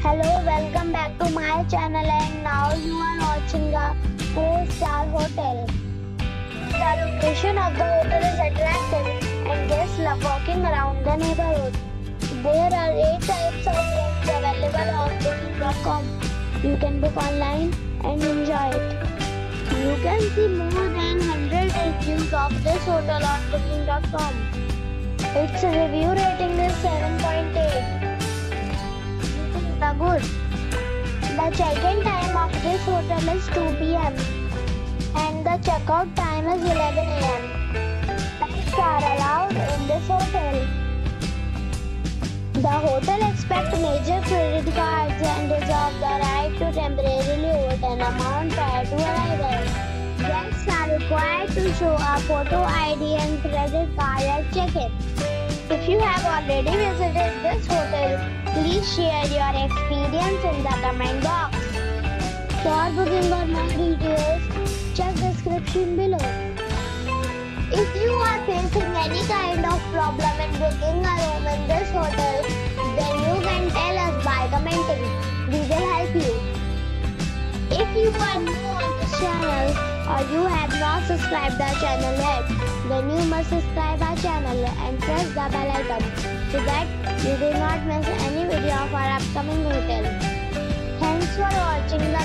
Hello, welcome back to my channel, and now you are watching a 4-star hotel. The location of the hotel is attractive and guests love walking around the neighborhood. There are 8 types of rooms available on booking.com. You can book online and enjoy it. You can see more than 100 reviews of this hotel on booking.com. Its review rating is 7.8. Good. The check-in time of this hotel is 2 p.m. and the check-out time is 11 a.m. Pets are allowed in this hotel. The hotel accepts major credit cards and reserves the right to temporarily hold an amount prior to arrival. Guests are required to show a photo ID and credit card at check-in. If you have already visited this hotel, please share your experience in the comment box. For booking or more details, check description below. If you are facing any kind of problem in booking a room in this hotel, then you can tell us by commenting. We will help you. If you are new on this channel or you have not subscribed our channel yet, then you must subscribe our channel and press the bell icon so that you do not miss any video of our upcoming hotel. Thanks for watching the